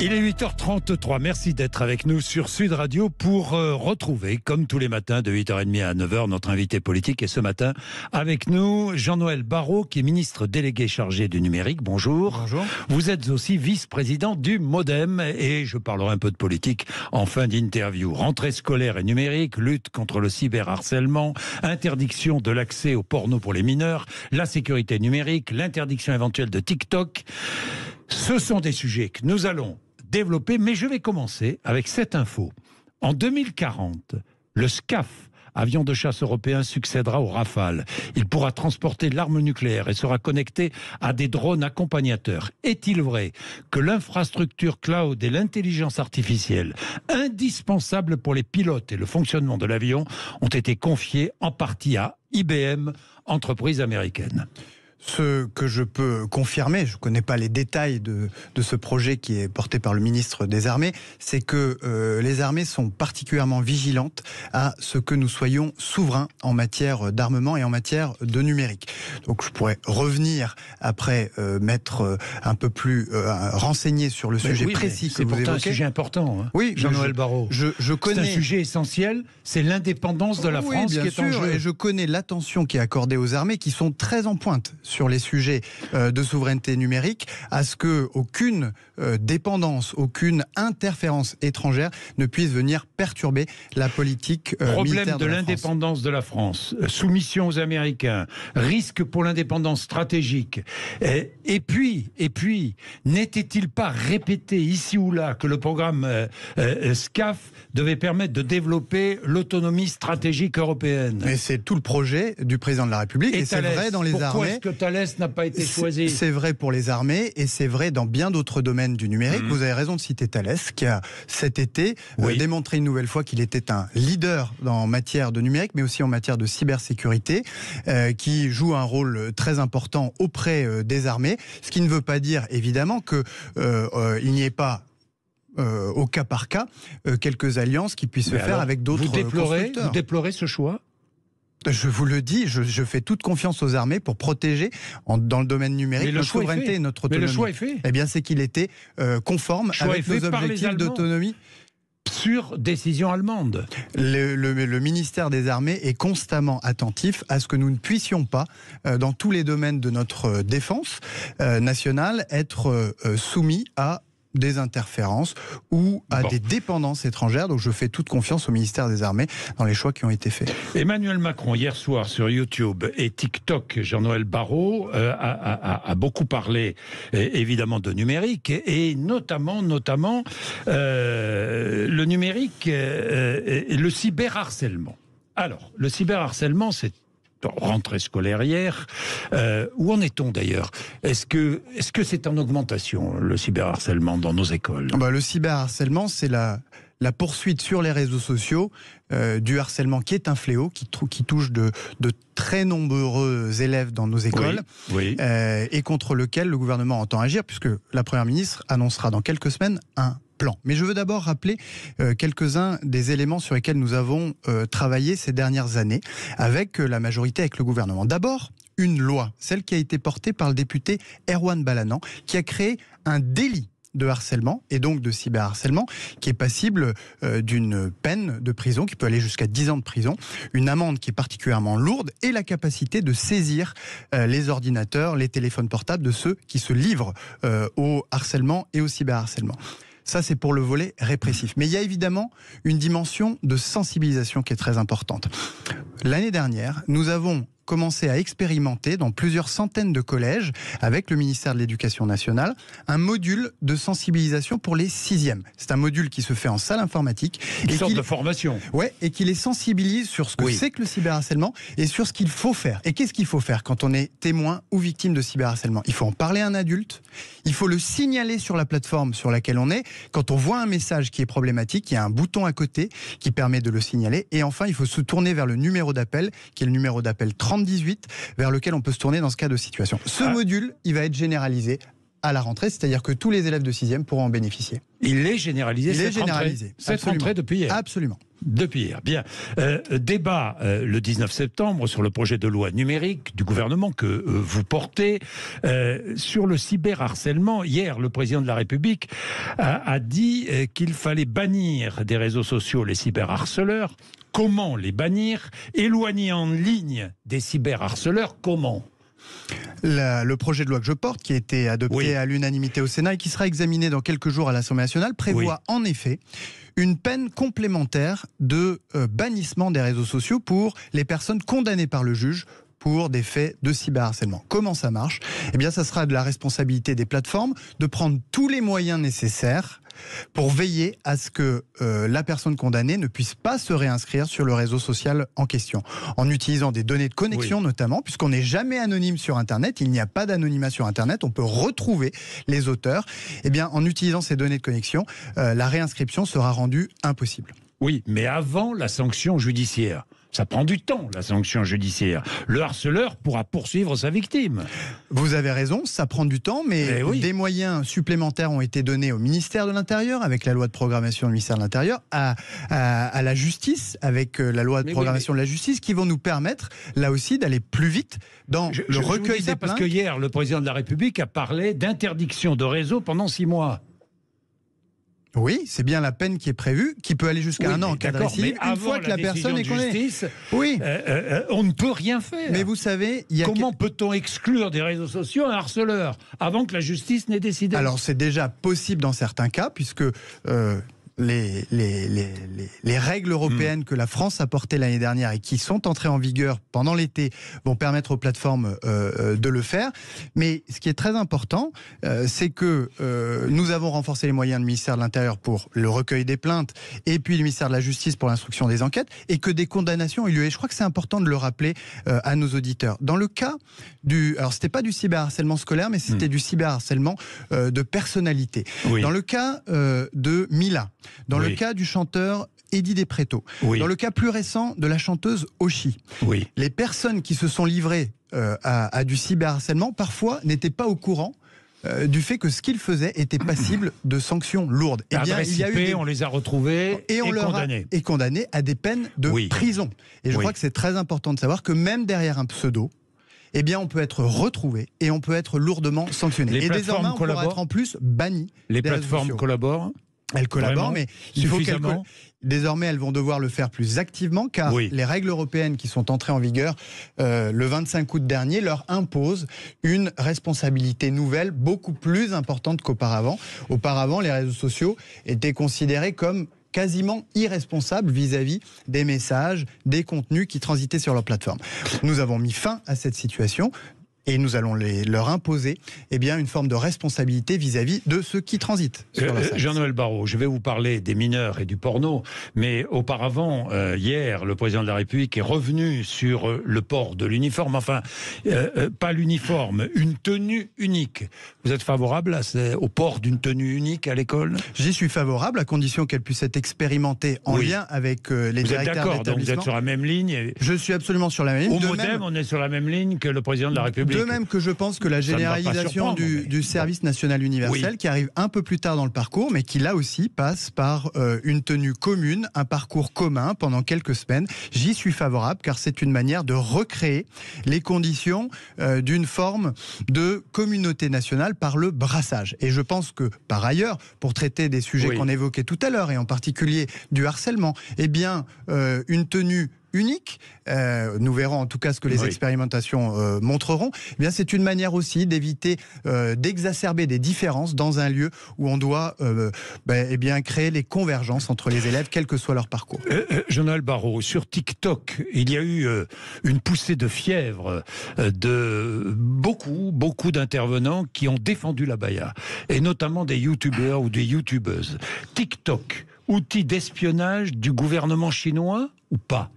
Il est 8h33, merci d'être avec nous sur Sud Radio pour retrouver, comme tous les matins, de 8h30 à 9h, notre invité politique. Et ce matin, avec nous, Jean-Noël Barrot, qui est ministre délégué chargé du numérique. Bonjour. Bonjour. Vous êtes aussi vice-président du MoDem, et je parlerai un peu de politique en fin d'interview. Rentrée scolaire et numérique, lutte contre le cyberharcèlement, interdiction de l'accès au porno pour les mineurs, la sécurité numérique, l'interdiction éventuelle de TikTok. Ce sont des sujets que nous allons développer, mais je vais commencer avec cette info. En 2040, le SCAF, avion de chasse européen, succédera au Rafale. Il pourra transporter l'arme nucléaire et sera connecté à des drones accompagnateurs. Est-il vrai que l'infrastructure cloud et l'intelligence artificielle, indispensables pour les pilotes et le fonctionnement de l'avion, ont été confiées en partie à IBM, entreprise américaine ? Ce que je peux confirmer, je ne connais pas les détails de ce projet qui est porté par le ministre des Armées, c'est que les armées sont particulièrement vigilantes à ce que nous soyons souverains en matière d'armement et en matière de numérique. Donc je pourrais revenir après, m'être un peu plus renseigné sur le sujet précis que vous évoquez. C'est pourtant un sujet important, hein, oui, Jean-Noël Barrot. Je connais... C'est un sujet essentiel, c'est l'indépendance de la France bien qui est sûr, en jeu. Et je connais l'attention qui est accordée aux armées qui sont très en pointe sur les sujets de souveraineté numérique, à ce qu'aucune dépendance, aucune interférence étrangère ne puisse venir perturber la politique militaire de la France. Problème de l'indépendance de la France, soumission aux Américains, risque pour l'indépendance stratégique. Et puis, n'était-il pas répété ici ou là que le programme SCAF devait permettre de développer l'autonomie stratégique européenne? Mais c'est tout le projet du président de la République, et c'est vrai dans les armées. Que Thalès n'a pas été choisi. C'est vrai pour les armées et c'est vrai dans bien d'autres domaines du numérique. Vous avez raison de citer Thalès qui a cet été démontré une nouvelle fois qu'il était un leader en matière de numérique mais aussi en matière de cybersécurité qui joue un rôle très important auprès des armées. Ce qui ne veut pas dire évidemment qu'il n'y ait pas au cas par cas quelques alliances qui puissent se faire avec d'autres constructeurs. Vous déplorez ce choix ? Je vous le dis, je fais toute confiance aux armées pour protéger, dans le domaine numérique, notre souveraineté et notre autonomie. Mais le choix est fait. Eh bien, c'est qu'il était conforme avec nos objectifs d'autonomie. Sur décision allemande. Le ministère des Armées est constamment attentif à ce que nous ne puissions pas, dans tous les domaines de notre défense nationale, être soumis à des interférences ou à des dépendances étrangères. Donc je fais toute confiance au ministère des Armées dans les choix qui ont été faits. Emmanuel Macron, hier soir, sur YouTube et TikTok, Jean-Noël Barrot a beaucoup parlé, évidemment, de numérique, et notamment le numérique, et le cyberharcèlement. Alors, le cyberharcèlement, c'est rentrée scolaire hier. Où en est-on d'ailleurs ? Est-ce que c'est en augmentation, le cyberharcèlement, dans nos écoles ? Le cyberharcèlement, c'est la poursuite sur les réseaux sociaux du harcèlement qui est un fléau, qui touche de très nombreux élèves dans nos écoles, et contre lequel le gouvernement entend agir, puisque la Première ministre annoncera dans quelques semaines un plan. Mais je veux d'abord rappeler quelques-uns des éléments sur lesquels nous avons travaillé ces dernières années avec la majorité, avec le gouvernement. D'abord, une loi, celle qui a été portée par le député Erwan Balanant, qui a créé un délit de harcèlement et donc de cyberharcèlement qui est passible d'une peine de prison qui peut aller jusqu'à 10 ans de prison, une amende qui est particulièrement lourde et la capacité de saisir les ordinateurs, les téléphones portables de ceux qui se livrent au harcèlement et au cyberharcèlement. Ça, c'est pour le volet répressif. Mais il y a évidemment une dimension de sensibilisation qui est très importante. L'année dernière, nous avons commencé à expérimenter dans plusieurs centaines de collèges, avec le ministère de l'Éducation nationale, un module de sensibilisation pour les 6e. C'est un module qui se fait en salle informatique. Une sorte de formation. Oui, et qui les sensibilise sur ce que c'est que le cyberharcèlement et sur ce qu'il faut faire. Et qu'est-ce qu'il faut faire quand on est témoin ou victime de cyberharcèlement ? Il faut en parler à un adulte, il faut le signaler sur la plateforme sur laquelle on est. Quand on voit un message qui est problématique, il y a un bouton à côté qui permet de le signaler. Et enfin, il faut se tourner vers le numéro d'appel, qui est le numéro d'appel 3018, vers lequel on peut se tourner dans ce cas de situation. Ce module, il va être généralisé à la rentrée, c'est-à-dire que tous les élèves de 6e pourront en bénéficier. Il est généralisé. Il est généralisé. Cette rentrée depuis hier. Absolument. Depuis hier. Bien. Débat le 19 septembre sur le projet de loi numérique du gouvernement que vous portez. Sur le cyberharcèlement, hier, le président de la République a dit qu'il fallait bannir des réseaux sociaux les cyberharceleurs. Comment les bannir? Éloigner en ligne des cyberharceleurs, comment? Le projet de loi que je porte, qui a été adopté à l'unanimité au Sénat et qui sera examiné dans quelques jours à l'Assemblée nationale, prévoit en effet une peine complémentaire de bannissement des réseaux sociaux pour les personnes condamnées par le juge pour des faits de cyberharcèlement. Comment ça marche? Eh bien, ça sera de la responsabilité des plateformes de prendre tous les moyens nécessaires pour veiller à ce que la personne condamnée ne puisse pas se réinscrire sur le réseau social en question. En utilisant des données de connexion notamment, puisqu'on n'est jamais anonyme sur Internet, il n'y a pas d'anonymat sur Internet, on peut retrouver les auteurs. Eh bien, en utilisant ces données de connexion, la réinscription sera rendue impossible. Oui, mais avant la sanction judiciaire. Ça prend du temps, la sanction judiciaire. Le harceleur pourra poursuivre sa victime. Vous avez raison, ça prend du temps, mais des moyens supplémentaires ont été donnés au ministère de l'Intérieur, avec la loi de programmation du ministère de l'Intérieur, à la justice, avec la loi de programmation de la justice, qui vont nous permettre, là aussi, d'aller plus vite dans le recueil des plaintes. Parce que hier, le président de la République a parlé d'interdiction de réseau pendant 6 mois. Oui, c'est bien la peine qui est prévue, qui peut aller jusqu'à 1 an. D'accord, mais une fois que la personne est condamnée, on ne peut rien faire. Mais vous savez, comment peut-on exclure des réseaux sociaux un harceleur avant que la justice n'ait décidé? Alors c'est déjà possible dans certains cas, puisque les règles européennes que la France a portées l'année dernière et qui sont entrées en vigueur pendant l'été vont permettre aux plateformes de le faire. Mais ce qui est très important, c'est que nous avons renforcé les moyens du ministère de l'Intérieur pour le recueil des plaintes et puis le ministère de la Justice pour l'instruction des enquêtes, et que des condamnations ont eu lieu. Et je crois que c'est important de le rappeler à nos auditeurs. Dans le cas alors c'était pas du cyberharcèlement scolaire, mais c'était du cyberharcèlement de personnalité. Oui. Dans le cas de Mila, dans le cas du chanteur Eddie Despréto, dans le cas plus récent de la chanteuse Hoshi, les personnes qui se sont livrées à du cyberharcèlement parfois n'étaient pas au courant du fait que ce qu'ils faisaient était passible de sanctions lourdes. Et bien, il y a eu on les a retrouvés et condamnés à des peines de prison. Et je crois que c'est très important de savoir que même derrière un pseudo, eh bien, on peut être retrouvé et on peut être lourdement sanctionné. Et désormais, on pourra être en plus banni. Les plateformes collaborent. Elles collaborent, mais il faut qu'elles désormais, elles vont devoir le faire plus activement, car les règles européennes qui sont entrées en vigueur le 25 août dernier leur imposent une responsabilité nouvelle, beaucoup plus importante qu'auparavant. Auparavant, les réseaux sociaux étaient considérés comme quasiment irresponsables vis-à-vis des messages, des contenus qui transitaient sur leur plateforme. Nous avons mis fin à cette situation. Et nous allons leur imposer une forme de responsabilité vis-à-vis de ceux qui transitent. Jean-Noël Barrot, je vais vous parler des mineurs et du porno, mais auparavant, hier, le président de la République est revenu sur le port de l'uniforme, pas l'uniforme, une tenue unique. Vous êtes favorable au port d'une tenue unique à l'école? J'y suis favorable, à condition qu'elle puisse être expérimentée en lien avec les directeurs d'établissement. Vous êtes d'accord, donc vous êtes sur la même ligne Je suis absolument sur la même ligne. Au Modem, on est sur la même ligne que le président de la République. De même que je pense que la généralisation du service national universel, qui arrive un peu plus tard dans le parcours, mais qui là aussi passe par une tenue commune, un parcours commun pendant quelques semaines, j'y suis favorable, car c'est une manière de recréer les conditions d'une forme de communauté nationale par le brassage. Et je pense que par ailleurs, pour traiter des sujets qu'on évoquait tout à l'heure, et en particulier du harcèlement, une tenue unique, nous verrons en tout cas ce que les expérimentations montreront, c'est une manière aussi d'éviter d'exacerber des différences dans un lieu où on doit créer les convergences entre les élèves, quel que soit leur parcours. Jean-Noël Barrot, sur TikTok, il y a eu une poussée de fièvre de beaucoup d'intervenants qui ont défendu la baïa, et notamment des youtubeurs ou des youtubeuses. TikTok, outil d'espionnage du gouvernement chinois ou pas?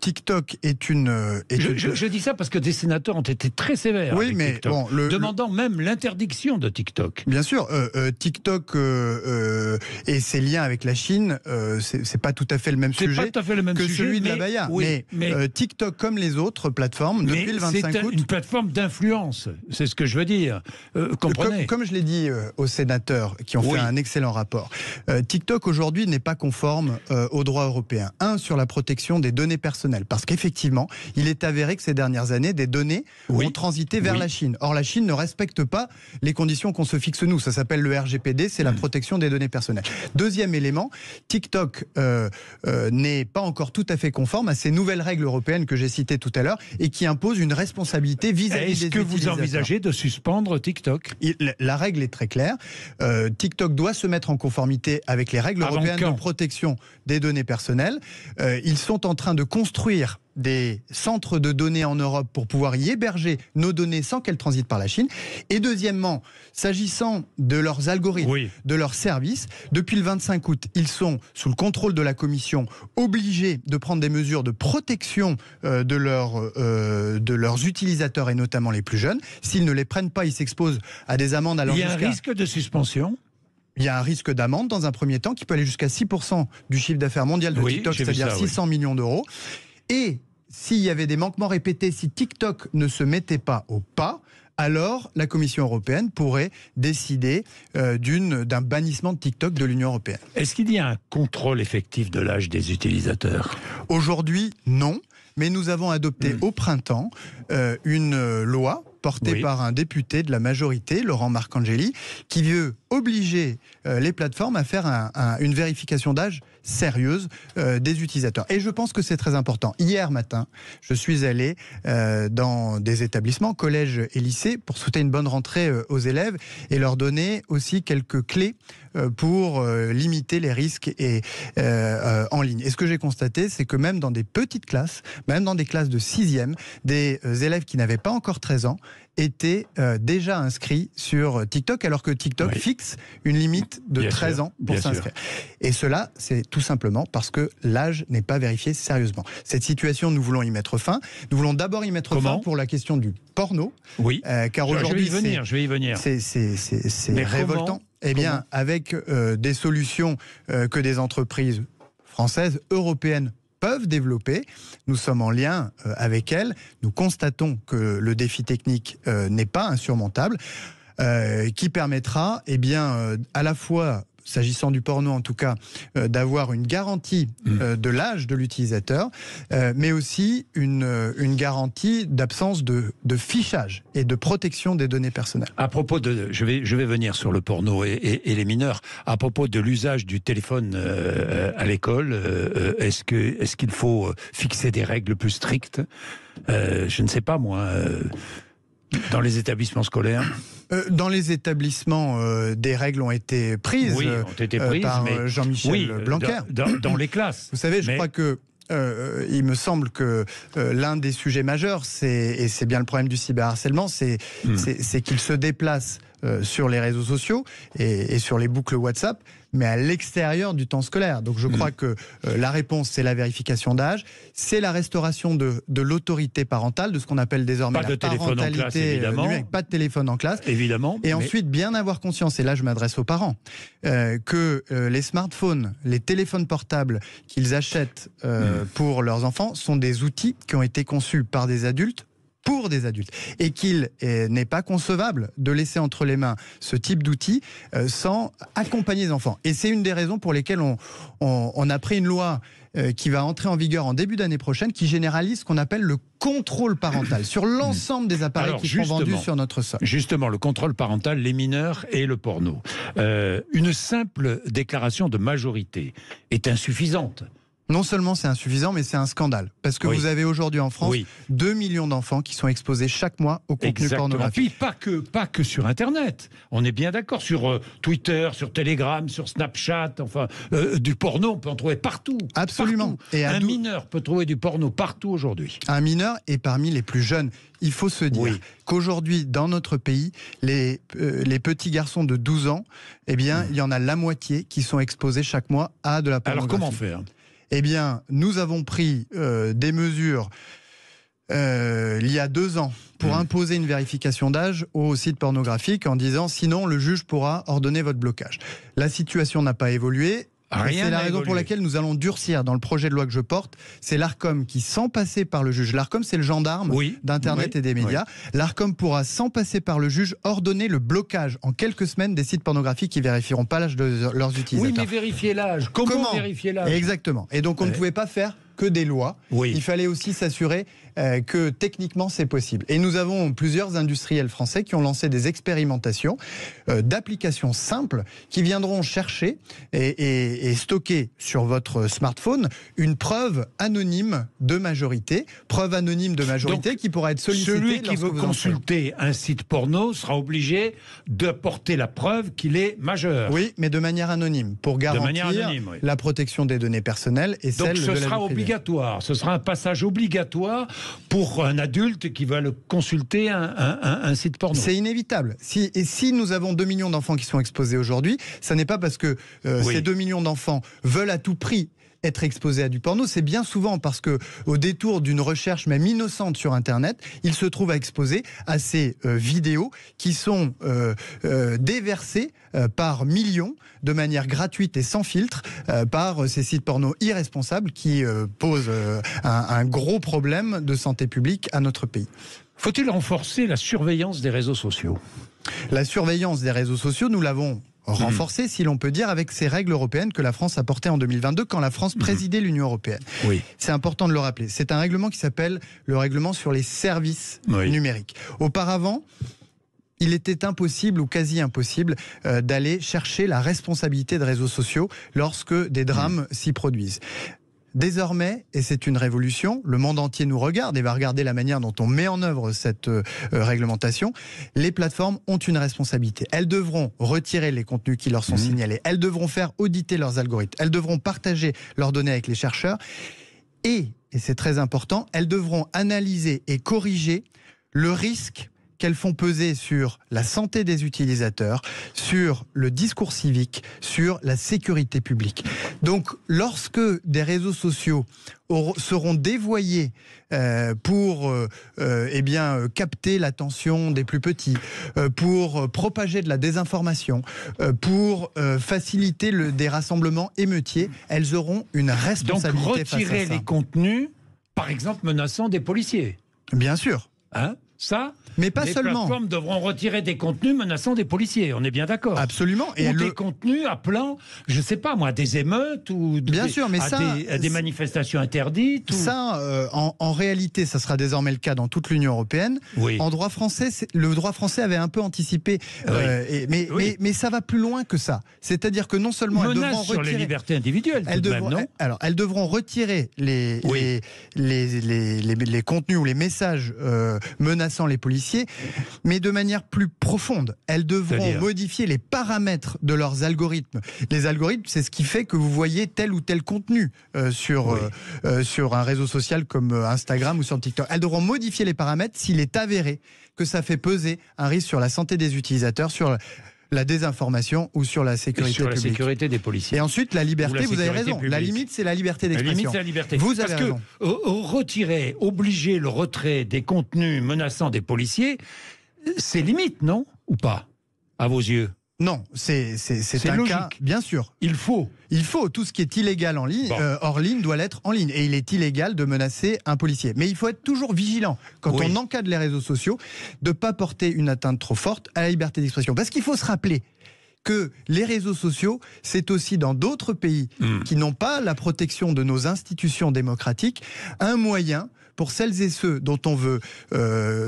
TikTok est une... Je dis ça parce que des sénateurs ont été très sévères, oui, mais TikTok, bon, demandant même l'interdiction de TikTok. Bien sûr, TikTok et ses liens avec la Chine, c'est pas tout à fait le même sujet que celui de la Baïa. Oui, mais TikTok, comme les autres plateformes, depuis le 25 août... c'est une plateforme d'influence, c'est ce que je veux dire. Comprenez. Comme je l'ai dit aux sénateurs qui ont fait un excellent rapport, TikTok aujourd'hui n'est pas conforme au droit européen. Un, sur la protection des données personnelles. Parce qu'effectivement, il est avéré que ces dernières années, des données ont transité vers la Chine. Or, la Chine ne respecte pas les conditions qu'on se fixe nous. Ça s'appelle le RGPD, c'est la protection des données personnelles. Deuxième élément, TikTok n'est pas encore tout à fait conforme à ces nouvelles règles européennes que j'ai citées tout à l'heure et qui imposent une responsabilité vis-à-vis des utilisateurs. Est-ce que vous envisagez de suspendre TikTok ? La règle est très claire. TikTok doit se mettre en conformité avec les règles européennes de protection des données personnelles. Ils sont en train de construire des centres de données en Europe pour pouvoir y héberger nos données sans qu'elles transitent par la Chine. Et deuxièmement, s'agissant de leurs algorithmes, de leurs services, depuis le 25 août, ils sont, sous le contrôle de la Commission, obligés de prendre des mesures de protection de leurs utilisateurs, et notamment les plus jeunes. S'ils ne les prennent pas, ils s'exposent à des amendes allant jusqu'à... Il y a un risque de suspension ? Il y a un risque d'amende dans un premier temps qui peut aller jusqu'à 6% du chiffre d'affaires mondial de TikTok, c'est-à-dire 600 millions d'euros. Et s'il y avait des manquements répétés, si TikTok ne se mettait pas au pas, alors la Commission européenne pourrait décider d'un bannissement de TikTok de l'Union européenne. Est-ce qu'il y a un contrôle effectif de l'âge des utilisateurs ? Aujourd'hui, non. Mais nous avons adopté au printemps une loi portée par un député de la majorité, Laurent Marcangeli, qui veut obliger les plateformes à faire une vérification d'âge sérieuse des utilisateurs. Et je pense que c'est très important. Hier matin, je suis allé dans des établissements, collèges et lycées, pour souhaiter une bonne rentrée aux élèves et leur donner aussi quelques clés pour limiter les risques en ligne. Et ce que j'ai constaté, c'est que même dans des petites classes, même dans des classes de 6e, des élèves qui n'avaient pas encore 13 ans étaient déjà inscrits sur TikTok, alors que TikTok fixe une limite de 13 ans pour s'inscrire. Et cela, c'est tout simplement parce que l'âge n'est pas vérifié sérieusement. Cette situation, nous voulons y mettre fin. Nous voulons d'abord y mettre fin pour la question du porno, car aujourd'hui, c'est révoltant. Eh bien, avec des solutions que des entreprises françaises, européennes, peuvent développer. Nous sommes en lien avec elles. Nous constatons que le défi technique n'est pas insurmontable, qui permettra, à la fois, s'agissant du porno en tout cas, d'avoir une garantie de l'âge de l'utilisateur, mais aussi une garantie d'absence de fichage et de protection des données personnelles. À propos de, je vais venir sur le porno et les mineurs. À propos de l'usage du téléphone à l'école, est-ce qu'il faut fixer des règles plus strictes ? Je ne sais pas moi. Dans les établissements scolaires ? Dans les établissements, des règles ont été prises, par Jean-Michel Blanquer. Dans les classes. Vous savez, je crois que... il me semble que l'un des sujets majeurs, et c'est bien le problème du cyberharcèlement, c'est qu'il se déplace sur les réseaux sociaux et sur les boucles WhatsApp, mais à l'extérieur du temps scolaire. Donc je crois que la réponse, c'est la vérification d'âge, c'est la restauration de l'autorité parentale, de ce qu'on appelle désormais la parentalité numérique, pas de téléphone en classe. Évidemment. Et ensuite, bien avoir conscience, et là je m'adresse aux parents, que les smartphones, les téléphones portables qu'ils achètent pour leurs enfants sont des outils qui ont été conçus par des adultes pour des adultes, et qu'il n'est pas concevable de laisser entre les mains ce type d'outils sans accompagner les enfants. Et c'est une des raisons pour lesquelles on a pris une loi qui va entrer en vigueur en début d'année prochaine, qui généralise ce qu'on appelle le contrôle parental sur l'ensemble des appareils qui sont vendus sur notre sol. Justement, le contrôle parental, les mineurs et le porno. Une simple déclaration de majorité est insuffisante. Non seulement c'est insuffisant, mais c'est un scandale. Parce que vous avez aujourd'hui en France 2 millions d'enfants qui sont exposés chaque mois au contenu pornographique. Et puis pas que sur Internet. On est bien d'accord, sur Twitter, sur Telegram, sur Snapchat, enfin, du porno, on peut en trouver partout. Absolument. Partout. Et un mineur peut trouver du porno partout aujourd'hui. Un mineur est parmi les plus jeunes. Il faut se dire qu'aujourd'hui, dans notre pays, les petits garçons de 12 ans, il y en a la moitié qui sont exposés chaque mois à de la pornographie. Alors comment faire ? eh bien, nous avons pris des mesures il y a 2 ans pour imposer une vérification d'âge aux sites pornographiques en disant « sinon, le juge pourra ordonner votre blocage ». La situation n'a pas évolué. C'est la raison pour laquelle nous allons durcir dans le projet de loi que je porte. C'est l'ARCOM qui, sans passer par le juge, l'ARCOM c'est le gendarme d'Internet et des médias, l'ARCOM pourra, sans passer par le juge, ordonner le blocage en quelques semaines des sites pornographiques qui ne vérifieront pas l'âge de leurs utilisateurs. Oui, mais vérifier l'âge. Comment vérifier l'âge? Exactement. Et donc on ne pouvait pas faire que des lois. Il fallait aussi s'assurer que techniquement c'est possible. Et nous avons plusieurs industriels français qui ont lancé des expérimentations d'applications simples qui viendront chercher et stocker sur votre smartphone une preuve anonyme de majorité. Preuve anonyme de majorité donc, qui pourra être sollicitée. Celui qui veut consulter un site porno sera obligé d'apporter la preuve qu'il est majeur. Oui, mais de manière anonyme pour garantir anonyme, la protection des données personnelles et donc, celle de la vie privée. Obligatoire. Ce sera un passage obligatoire pour un adulte qui va le consulter un site porno. C'est inévitable. Si nous avons 2 millions d'enfants qui sont exposés aujourd'hui, ça n'est pas parce que ces 2 millions d'enfants veulent à tout prix être exposés à du porno, c'est bien souvent parce que au détour d'une recherche même innocente sur Internet, ils se trouvent exposés à ces vidéos qui sont déversées par millions, de manière gratuite et sans filtre, par ces sites porno irresponsables qui posent un gros problème de santé publique à notre pays. Faut-il renforcer la surveillance des réseaux sociaux? La surveillance des réseaux sociaux, nous l'avons renforcée, si l'on peut dire, avec ces règles européennes que la France a portées en 2022 quand la France présidait l'Union européenne. C'est important de le rappeler. C'est un règlement qui s'appelle le règlement sur les services numériques. Auparavant, il était impossible ou quasi impossible d'aller chercher la responsabilité de réseaux sociaux lorsque des drames s'y produisent. Désormais, et c'est une révolution, le monde entier nous regarde et va regarder la manière dont on met en œuvre cette réglementation. Les plateformes ont une responsabilité. Elles devront retirer les contenus qui leur sont signalés. Elles devront faire auditer leurs algorithmes. Elles devront partager leurs données avec les chercheurs. Et c'est très important, elles devront analyser et corriger le risque qu'elles font peser sur la santé des utilisateurs, sur le discours civique, sur la sécurité publique. Donc, lorsque des réseaux sociaux seront dévoyés pour eh bien, capter l'attention des plus petits, pour propager de la désinformation, pour faciliter des rassemblements émeutiers, elles auront une responsabilité face à ça. Donc, retirer les contenus, par exemple, menaçant des policiers. Bien sûr. Hein ? Ça, mais pas seulement. Les plateformes devront retirer des contenus menaçant des policiers, on est bien d'accord. Absolument. Et des contenus appelant, je ne sais pas moi, des émeutes ou des manifestations interdites. Ou... Ça, en réalité, ça sera désormais le cas dans toute l'Union européenne. En droit français, le droit français avait un peu anticipé, mais ça va plus loin que ça. C'est-à-dire que non seulement elles devront retirer... sur les libertés individuelles, elles devront retirer les contenus ou les messages menaçant les policiers, mais de manière plus profonde. Elles devront modifier les paramètres de leurs algorithmes. Les algorithmes, c'est ce qui fait que vous voyez tel ou tel contenu sur un réseau social comme Instagram ou sur TikTok. Elles devront modifier les paramètres s'il est avéré que ça fait peser un risque sur la santé des utilisateurs, sur la désinformation ou sur la sécurité publique. Sur la sécurité des policiers. Et ensuite, la liberté, vous avez raison. Publique. La limite, c'est la liberté d'expression. Vous avez raison. Parce que retirer, obliger le retrait des contenus menaçant des policiers, c'est limite, non? Ou pas? À vos yeux? Non, c'est un cas, bien sûr. Il faut, tout ce qui est illégal en ligne, hors ligne, doit l'être en ligne. Et il est illégal de menacer un policier. Mais il faut être toujours vigilant, quand on encadre les réseaux sociaux, de ne pas porter une atteinte trop forte à la liberté d'expression. Parce qu'il faut se rappeler que les réseaux sociaux, c'est aussi dans d'autres pays qui n'ont pas la protection de nos institutions démocratiques, un moyen... pour celles et ceux dont on veut,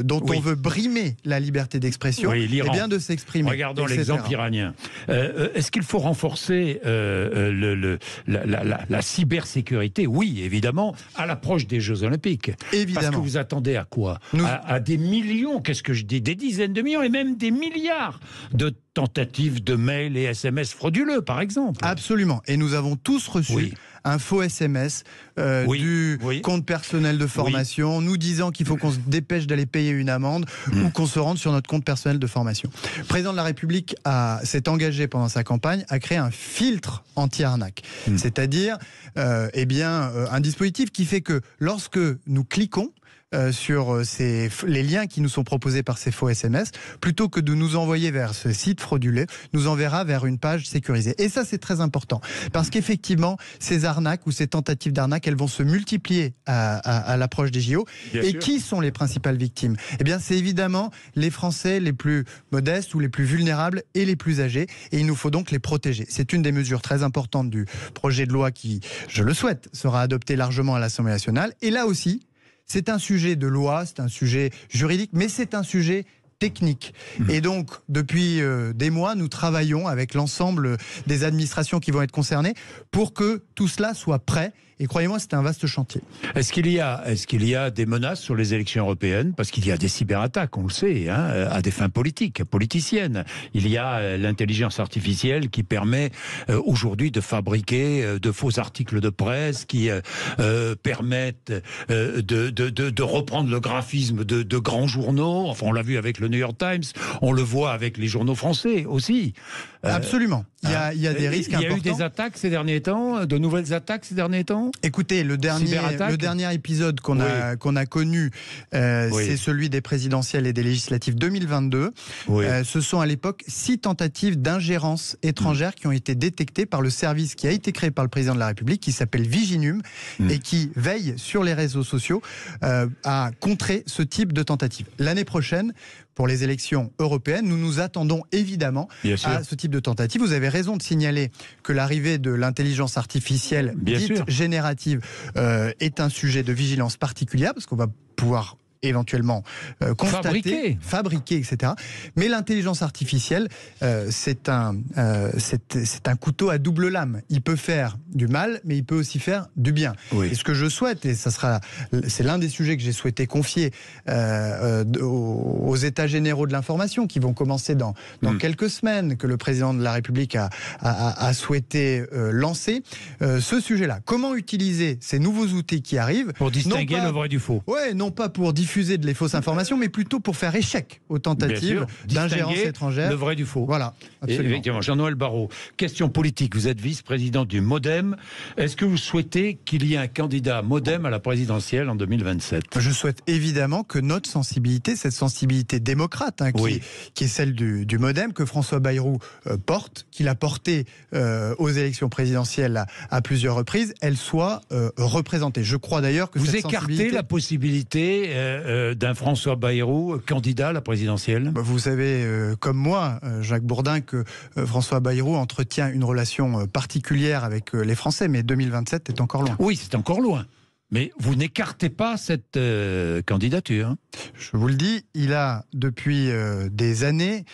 dont on veut brimer la liberté d'expression, et bien de s'exprimer. Regardons l'exemple iranien. Est-ce qu'il faut renforcer la cybersécurité? Oui, évidemment, à l'approche des Jeux Olympiques. Évidemment. Parce que vous attendez à quoi? À des millions, qu'est-ce que je dis? Des dizaines de millions et même des milliards de tentatives de mails et SMS frauduleux, par exemple. Absolument. Et nous avons tous reçu un faux SMS du compte personnel de formation, nous disant qu'il faut qu'on se dépêche d'aller payer une amende ou qu'on se rende sur notre compte personnel de formation. Le président de la République s'est engagé pendant sa campagne à créer un filtre anti-arnaque. C'est-à-dire un dispositif qui fait que lorsque nous cliquons sur les liens qui nous sont proposés par ces faux SMS, plutôt que de nous envoyer vers ce site frauduleux, nous enverra vers une page sécurisée. Et ça, c'est très important. Parce qu'effectivement, ces arnaques ou ces tentatives d'arnaque, elles vont se multiplier à l'approche des JO. Bien sûr. Qui sont les principales victimes ? Eh bien, c'est évidemment les Français les plus modestes ou les plus vulnérables et les plus âgés. Et il nous faut donc les protéger. C'est une des mesures très importantes du projet de loi qui, je le souhaite, sera adopté largement à l'Assemblée nationale. Et là aussi, c'est un sujet de loi, c'est un sujet juridique, mais c'est un sujet technique. Et donc, depuis des mois, nous travaillons avec l'ensemble des administrations qui vont être concernées pour que tout cela soit prêt. Et croyez-moi, c'est un vaste chantier. Est-ce qu'il y a des menaces sur les élections européennes ? Parce qu'il y a des cyberattaques, on le sait, hein, à des fins politiques, politiciennes. Il y a l'intelligence artificielle qui permet aujourd'hui de fabriquer de faux articles de presse qui permettent de reprendre le graphisme de grands journaux. Enfin, on l'a vu avec le New York Times, on le voit avec les journaux français aussi. Absolument. Il y a des risques importants. Il y a eu des attaques ces derniers temps, de nouvelles attaques ces derniers temps. Écoutez, le dernier épisode qu'on a connu, c'est celui des présidentielles et des législatives 2022. Ce sont à l'époque 6 tentatives d'ingérence étrangère qui ont été détectées par le service qui a été créé par le président de la République, qui s'appelle Viginum, et qui veille sur les réseaux sociaux à contrer ce type de tentative. L'année prochaine, pour les élections européennes, nous nous attendons évidemment à ce type de tentative. Vous avez raison de signaler que l'arrivée de l'intelligence artificielle dite générative est un sujet de vigilance particulière, parce qu'on va pouvoir éventuellement constater, fabriquer, etc. Mais l'intelligence artificielle, c'est un couteau à double lame. Il peut faire du mal, mais il peut aussi faire du bien. Et ce que je souhaite, et c'est l'un des sujets que j'ai souhaité confier aux États généraux de l'information, qui vont commencer dans quelques semaines, que le président de la République a souhaité lancer, ce sujet-là. Comment utiliser ces nouveaux outils qui arrivent pour distinguer le vrai du faux ? Oui, non pas pour diffuser des fausses informations, mais plutôt pour faire échec aux tentatives d'ingérence étrangère. Le vrai du faux. Voilà, absolument. Et effectivement, Jean-Noël Barrot, question politique. Vous êtes vice-président du MoDem. Est-ce que vous souhaitez qu'il y ait un candidat MoDem à la présidentielle en 2027 ? Je souhaite évidemment que notre sensibilité, cette sensibilité démocrate, qui est celle du MoDem, que François Bayrou porte, qu'il a portée aux élections présidentielles à plusieurs reprises, elle soit représentée. Je crois d'ailleurs que vous cette écartez sensibilité... la possibilité d'un François Bayrou candidat à la présidentielle ? Vous savez, comme moi, Jacques Bourdin, que François Bayrou entretient une relation particulière avec les Français, mais 2027 est encore loin. Oui, c'est encore loin. Mais vous n'écartez pas cette candidature. Je vous le dis, il a, depuis des années,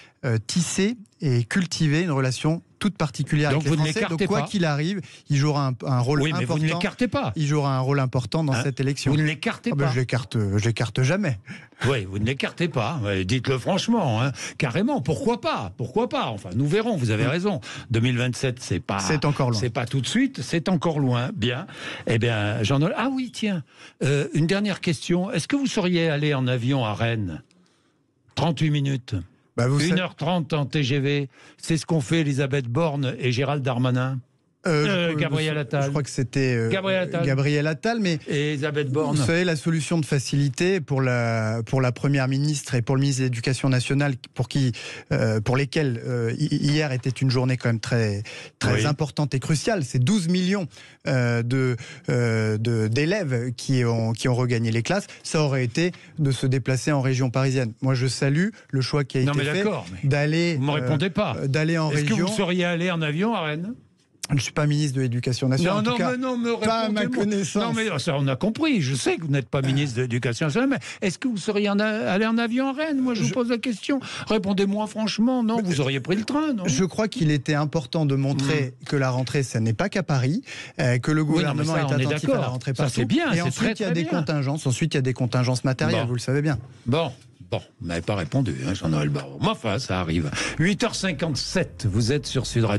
tissé et cultivé une relation toute particulière donc avec les Français. Donc quoi qu'il arrive, il jouera un rôle important. Vous ne l'écartez pas. Il jouera un rôle important dans cette élection. Vous ne l'écartez pas. Je l'écarte jamais. Oui, vous ne l'écartez pas. Dites-le franchement, carrément. Pourquoi pas. Enfin, nous verrons. Vous avez raison. 2027, c'est pas. C'est encore loin. C'est pas tout de suite. C'est encore loin. Bien. Eh bien, Jean-Noël. Ah oui, tiens. Une dernière question. Est-ce que vous seriez allé en avion à Rennes ? 38 minutes. 1h30 en TGV, c'est ce qu'ont fait Elisabeth Borne et Gérald Darmanin. Gabriel Attal. Je crois que c'était Gabriel Attal, mais Elisabeth Borne. Vous savez, la solution de facilité pour la première ministre et pour le ministre de l'Éducation nationale, pour lesquels hier était une journée quand même très importante et cruciale. C'est 12 millions d'élèves qui ont regagné les classes. Ça aurait été de se déplacer en région parisienne. Moi, je salue le choix qui a été fait d'aller. Vous ne me répondez pas. D'aller en région. Est-ce que vous seriez allé en avion à Rennes ? Je ne suis pas ministre de l'Éducation nationale. Pas à ma connaissance. Non, mais ça, on a compris. Je sais que vous n'êtes pas ministre de l'Éducation nationale. Mais est-ce que vous seriez allé en avion à Rennes ? Moi, je vous pose la question. Répondez-moi franchement. Non, vous auriez pris le train, non ? Je crois qu'il était important de montrer que la rentrée, ça n'est pas qu'à Paris, que le gouvernement est attentif à la rentrée partout. Ça, c'est bien. Et ensuite, il y a des contingences matérielles, vous le savez bien. Bon, vous n'avez pas répondu, Jean-Noël Barrot. Enfin, ça arrive. 8h57, vous êtes sur Sud Radio.